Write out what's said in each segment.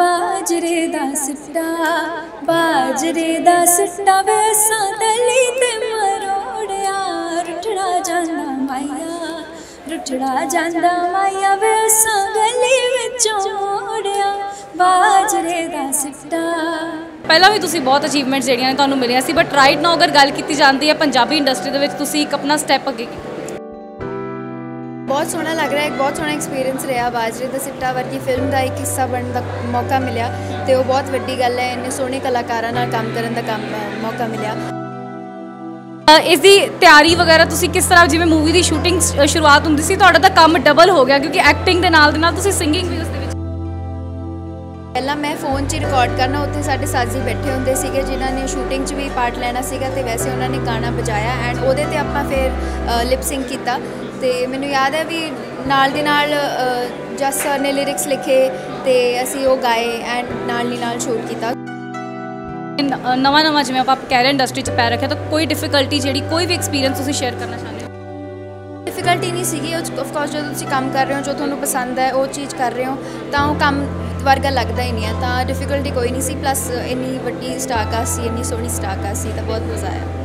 बाजरे दा सिट्टा वे सादली ते मरोड़िया रुठड़ा जांदा माया वे सादली विचों मोड़िया बाजरे दा सिट्टा। पहला भी तुसी बहुत अचीवमेंट्स ਜਿਹੜੀਆਂ ਨੇ ਤੁਹਾਨੂੰ ਮਿਲੀਆਂ ਸੀ बट राइट नाउ अगर गल की जाती है पंजाबी इंडस्ट्री ਦੇ ਵਿੱਚ तुसी एक अपना स्टैप अगे। बहुत सोहना लग रहा है, बहुत सोहना एक्सपीरियंस रहा। बाजरे दा सिट्टा वर्गी फिल्म का एक हिस्सा बनने का मौका मिला तो वह बहुत वड्डी गल है। इन्ने सोहने कलाकारां नाल काम करने का मौका मिला। इसकी तैयारी वगैरह तुसी किस तरह, जिवें मूवी की शूटिंग शुरुआत हुंदी सी तुहाडा तां काम डबल हो गया क्योंकि एक्टिंग दे नाल तुसी सिंगिंग भी। उस पहला मैं फोन च रिकॉर्ड करना, उत्थे साडे साजी बैठे हुंदे सीगे जिन्हां ने शूटिंग च भी पार्ट लैना सीगा ते वैसे उन्हां ने गाना बजाया एंड उहदे ते आपां फिर लिप सिंक कीता। तो मैनूं याद है भी नाल दे नाल जस सर ने लिरिक्स लिखे तो असीं वो गाए एंड नाल दी नाल शूट कीता। नवा नवा जिवें आपां कैरियर इंडस्ट्री च पैर रखिया तो कोई डिफिकल्टी जिहड़ी, कोई भी एक्सपीरियंस तुसीं शेयर करना चाहते हो? डिफिकल्टी नहीं सीगी, ऑफकोर्स जो तुसीं काम कर रहे हो, जो तुहानूं पसंद है वो चीज़ कर रहे हो तो वो काम वर्गा लगता ही नहीं है, तो डिफिकल्टी कोई नहीं सी। प्लस इन्नी वड्डी स्टार कास्ट, इन्नी सोहनी स्टार कास्ट सी, तो बहुत मज़ा आया।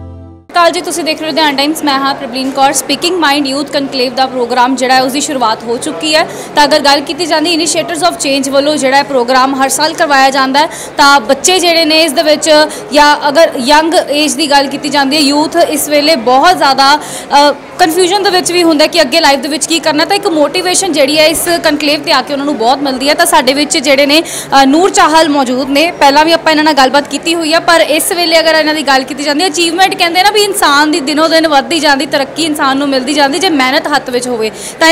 काल जी तुसी देख रहे हो लुधियाना टाइम्स। मैं हाँ Prableen Kaur. Speaking mind youth conclave का प्रोग्राम जिहड़ा है उसकी शुरुआत हो चुकी है। तो अगर गल की जाती इनिशिएटर्स ऑफ चेंज वालों जिहड़ा प्रोग्राम हर साल करवाया जाता है तो बच्चे जिहड़े ने इस दे विच या अगर यंग एज की गल की जाती है यूथ इस वेले बहुत ज़्यादा कन्फ्यूजन भी होंगे कि अगे लाइफ के की करना, तो एक मोटिवेशन जी है इस कनक्लेव से आके उन्होंने बहुत मिलती है। तो साढ़े जोड़े ने नूर चाहल मौजूद ने, पहला भी आप इन्होंने गलबात की हुई है पर इस वेले अगर इन्हों की गल की जाती है अचीवमेंट कहें ना भी इंसान की दिनों दिन वधती जाती तरक्की इंसान को मिलती जाती जो मेहनत हत्थ में हो।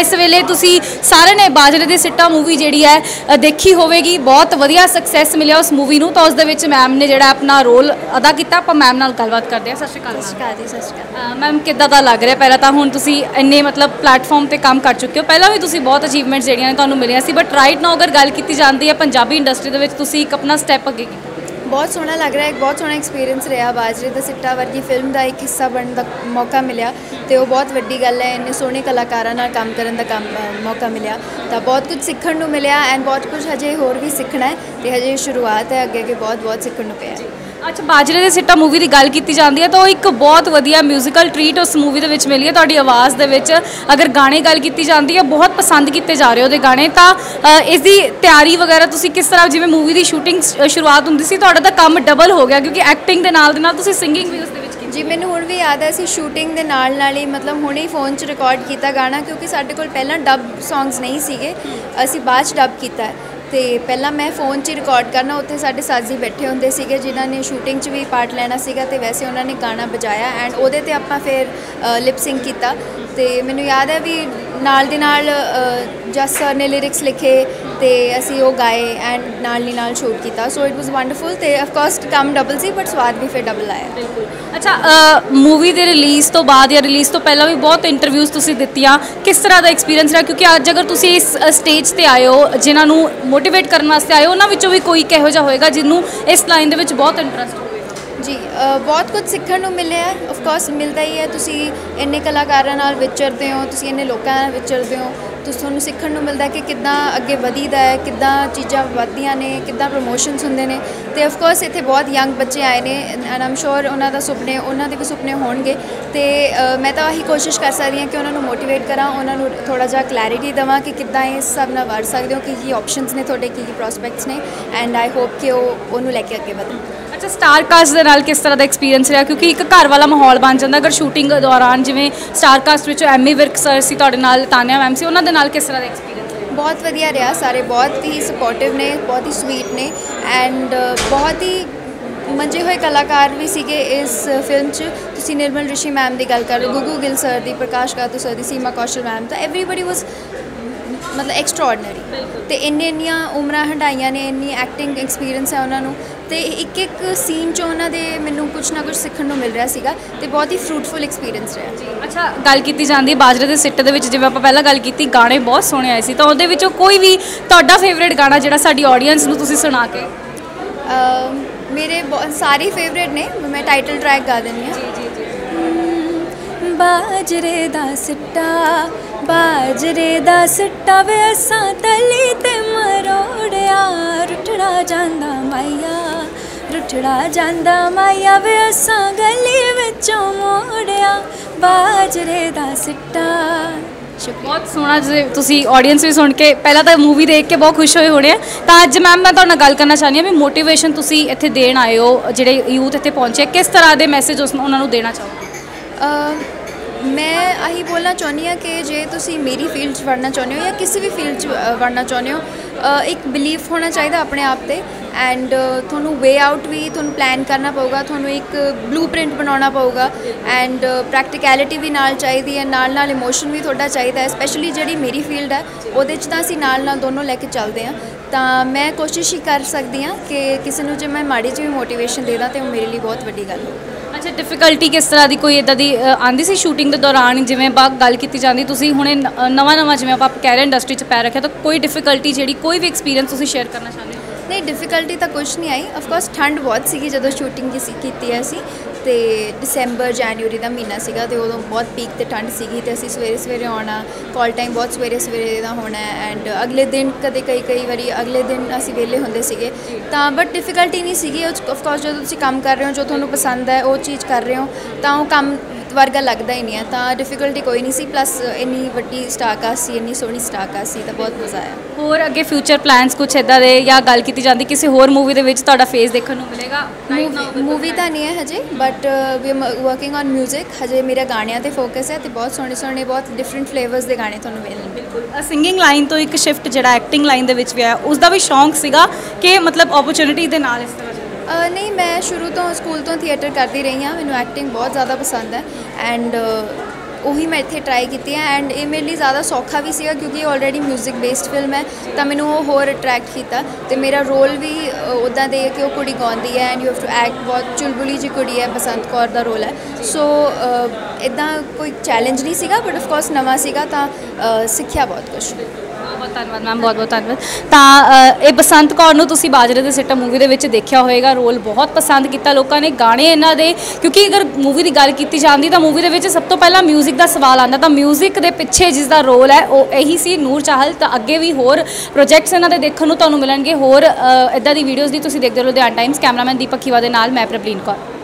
इस वेले तुसी सारे ने बाजरे दी सिट्टा मूवी जी है देखी होगी, बहुत वधिया सक्सैस मिले उस मूवी को, तो उस मैम ने जोड़ा अपना रोल अदा किया। आप मैम नाल गलबात करते हैं। सत श्री अकाल। सत श्री अकाल जी। सत श्री अकाल मैम। किद्दां दा लग रहा पहला तां हुण तुसी इन्ने मतलब प्लेटफॉर्म पर काम कर चुके हो, पहला भी तुसी बहुत अचीवमेंट्स जिहड़ियां ने तुहानूं मिलियां सी बट राइट नाउ अगर गल की जाती है पंजाबी इंडस्ट्री दे विच तुसी इक अपना स्टैप अगे। बहुत सोहना लग रहा है, बहुत सोहना एक्सपीरियंस रहा। बाजरे दा सिट्टा वर्गी फिल्म का एक हिस्सा बनने का मौका मिला तो वो बहुत वड्डी गल है। इन्ने सोहने कलाकारां नाल काम करने का मौका मिला तो बहुत कुछ सीखण नूं मिलिया एंड बहुत कुछ हजे होर भी सीखना है, तो हजे शुरुआत है, अगे अगे बहुत बहुत सीखण नूं पिया। अच्छा, बाजरे दा सिट्टा मूवी की गल की जाती है तो एक बहुत वधिया म्यूजिकल ट्रीट उस मूवी के मिली है। तुहाडी आवाज़ दे विच अगर गाने गल की जाती है बहुत पसंद किए जा रहे हो गाने, तो इसकी तैयारी वगैरह तुसी किस तरह, जिवें मूवी की शूटिंग शुरुआत हुंदी सी तुहाडा तां काम डबल हो गया क्योंकि एक्टिंग दे नाल तुसी सिंगिंग भी उस दे विच कीती? जी मैनूं हुण भी याद है असीं शूटिंग दे नाल ही मतलब हुणे ही फोन च रिकॉर्ड कीता गाना क्योंकि साडे कोल पहिलां डब सॉन्ग्स नहीं सीगे, असीं बाद च डब कीता है। तो पहला मैं फोन च रिकॉर्ड करना, उत्थे साडे साजी बैठे हुंदे सीगे जिन्हां ने शूटिंग च भी पार्ट लैना सीगा ते वैसे उन्होंने गाना बजाया एंड उहदे ते आपां फिर लिप सिंक कीता। तो मैनूं याद है भी नाल दे नाल जस सर ने लिरिक्स लिखे तो असीं वो गाए एंड नाल दी नाल शूट कीता। So it was wonderful. तो अफकोर्स कम डबल सी बट स्वाद भी फिर डबल आया। बिल्कुल। अच्छा, मूवी दे रिलीज़ तो बाद या रिलीज़ तो पहला भी बहुत इंटरव्यूज़ तुसीं दित्तियां, किस तरह का एक्सपीरियंस रहा क्योंकि अज अगर तुसीं इस स्टेज ते आए हो जिन्हां नूं मोटिवेट करने वास्ते आए हो उन्हां विचों भी कोई किहो जिहा होएगा जिन्हूं इस लाइन दे विच बहुत इंटरस्ट होएगा? जी बहुत कुछ सीखण नूं मिलिआ। ऑफकोर्स मिलता ही है, तुसीं इन्ने कलाकारां नाल विचरदे हो, तुसीं इन्ने लोकां नाल विचरदे हो, तो तुहानूं सीखण नूं मिलदा कि किद्दां अगे वधीदा है, किद्दां चीज़ां वधदियां ने, किद्दां प्रमोशनस हुंदे ने। तो ऑफकोर्स इत्थे बहुत यंग बच्चे आए ने एंड आई एम श्योर उन्हां दे भी सुपने होणगे। तो मैं तो आही कोशिश कर सकदी हां कि उन्हां नूं मोटिवेट करां, उन्हां नूं थोड़ा जिहा क्लैरिटी देवां कि किद्दां इस हिसाब नाल वध सकदे हो, कि ऑप्शनस ने तुहाडे, की प्रोस्पैक्ट्स ने एंड आई होप कि उहनूं लैके अगे वधण। अच्छा, स्टार कास्ट दे नाल किस तरह दा एक्सपीरियंस रहा क्योंकि एक घर वाला माहौल बन जांदा अगर शूटिंग दौरान, जिवें स्टार कास्ट विच एमी विर्क सर सी तुहाडे नाल, तानिया मैम सी, उन्हां किस तरह का एक्सपीरियंस? बहुत वधिया रहा, सारे बहुत ही सपोर्टिव ने, बहुत ही स्वीट ने एंड बहुत ही मंजे हुए कलाकार भी सीगे इस फिल्म च। तुसीं निर्मल ऋषि मैम की गल करो, गुगू गिल सर दी, प्रकाश गातू सर दी, सीमा कौशल मैम, तो एवरीबडी वॉज मतलब एक्स्ट्राऑर्डनरी। तो इन्नियां उम्रां हंडाइयां ने, इन्नी एक्टिंग एक्सपीरियंस है उन्होंने, तो एक एक सीन चो उन्होंने मैनू कुछ ना कुछ सीखण नूं मिल रहा सीगा, तो बहुत ही फ्रूटफुल एक्सपीरियंस रहा जी। अच्छा, गल की जाती बाजरे दे सिट्टे दे विच जिवें आपां पहला गल की गाने बहुत सोहणे आए सी, तो उहदे विचों कोई भी तुहाडा फेवरेट गाना जिहड़ा साडी ऑडियंस नूं तुसीं सुणा के? मेरे सारे फेवरेट ने, मैं टाइटल ट्रैक गा दिंदी हां। जी जी जी। बाजरे दा सिट्टा बाजरे दा सिट्टा वे सां तली ते मरोड़िया रुठड़ा चढ़ा जांदा माया वे असां गली विचों मोड़िया बाजरे दा सिट्टा। बहुत सोहना जी तुसी ऑडियंस भी सुन के पहला तो मूवी देख के बहुत खुश होए होने हैं। तो अज मैम मैं तुहाडे नाल गल करना चाहनी हाँ भी मोटिवेशन तुसी इत्थे देण आए हो, जिहड़े यूथ इत्थे पहुंचे किस तरह के मैसेज उन्हां नूं देना चाहोगे? मैं आही बोलना चाहनी हाँ कि जे तुसी मेरी फील्ड वड़ना चाहते हो या किसी भी फील्ड वड़ना चाहते हो, एक बिलीफ होना चाहिए अपने आप ते, एंड थोनू वे आउट भी थोनू प्लान करना पऊगा, थोनू एक ब्लू प्रिंट बनाना पऊगा, एंड प्रैक्टिकलिटी भी नाल चाहिदी है, नाल नाल इमोशन भी थोड़ा चाहिए। स्पैशली जी मेरी फील्ड है उहदे च तां असीं नाल नाल दोनों लैके चलदे हां, तां मैं कोशिश ही कर सकदी हां कि किसी नूं जे मैं माड़ी जी भी मोटिवेशन दे दां ते मेरे लिए बहुत वड्डी गल होगी। अच्छा, डिफिकल्टी किस तरह की कोई इदा की आती सी शूटिंग के दौरान? जिमें गल की जाती तुम हमने नवा नवा जिमें आप कह रहे इंडस्ट्री पैर रखे, तो कोई डिफिकल्टी जी कोई भी एक्सपीरियंस तुम शेयर करना चाहते हो? नहीं, डिफिकल्टी तो कुछ नहीं आई। ऑफकोर्स ठंड बहुत सी जो शूटिंग की असी, तो दिसंबर जनवरी का महीना सीगा तो उदों बहुत पीक तो ठंड सीगी, तो असी सवेरे सवेरे आना, कॉल टाइम बहुत सवेरे सवेरे का होना, एंड अगले दिन कदे कई कई बारी अगले दिन असी वेले होंदे सीगे, तो बट डिफिकल्टी नहीं सीगी। ऑफकोर्स जो तुसी काम कर रहे हो, जो तुहानू पसंद है वो चीज़ कर रहे हो, तो वो काम वर्गा लगता ही नहीं है, तो डिफिकल्टी कोई नहीं सी। प्लस इन्नी वड्डी स्टारकास्ट, इन्नी सोहनी स्टारकास्ट, तो बहुत मज़ा आया। होर अगे फ्यूचर प्लान्स कुछ इदा दे या गल की जाती किसी होर मूवी के विच तुहाडा फेस देखने को मिलेगा? मूवी तो नहीं है हजे, but we am working on music. हजे मेरा गाणियां ते फोकस है, तो बहुत सोहने सोहने बहुत डिफरेंट फ्लेवर्स के गाने तुहानू मिलणगे। बिल्कुल सिंगिंग लाइन तो एक शिफ्ट जिहड़ा एक्टिंग लाइन दे विच वी आया, उसका भी शौक सीगा कि मतलब अपॉर्चुनिटी दे नाल इस तरह? नहीं, मैं शुरू तो स्कूल तो थिएटर करती रही हाँ, मैनू एक्टिंग बहुत ज़्यादा पसंद है, एंड वही मैं इतने ट्राई की है, एंड ये मेरे लिए ज़्यादा सौखा भी सीगा क्योंकि ऑलरेडी म्यूजिक बेस्ड फिल्म है, तो मैनू होर अट्रैक्ट किया। तो मेरा रोल भी उदा दे कि वो कुड़ी गाँदी है, and you have to act, बहुत चुलबुली जी कुड़ी है, बसंत कौर का रोल है, सो इदा कोई चैलेंज नहीं सीगा, बट ऑफकोर्स नवा सीगा तो सीखिया बहुत कुछ। बहुत धन्यवाद मैम, बहुत बहुत धन्यवाद। तो ये बसंत कौर नूं तुसीं बाजरे दा सिट्टा मूवी दे विच देखिया होएगा, रोल बहुत पसंद किया लोगों ने, गाने इन्हां दे, क्योंकि अगर मूवी की गल की जाती तो मूवी के सब तो पहला म्यूजिक का सवाल आता, तो म्यूजिक के पिछे जिसका रोल है वो यही सी नूर चाहल। तो अगे भी होर प्रोजैक्ट्स इन्हां दे देखने को मिलणगे, होर इदां दी वीडियोज़ भी तुसीं देखदे रहो लुधियाना टाइम्स। कैमरामैन दीपक खीवा दे नाल मैं प्रबलीन कौर।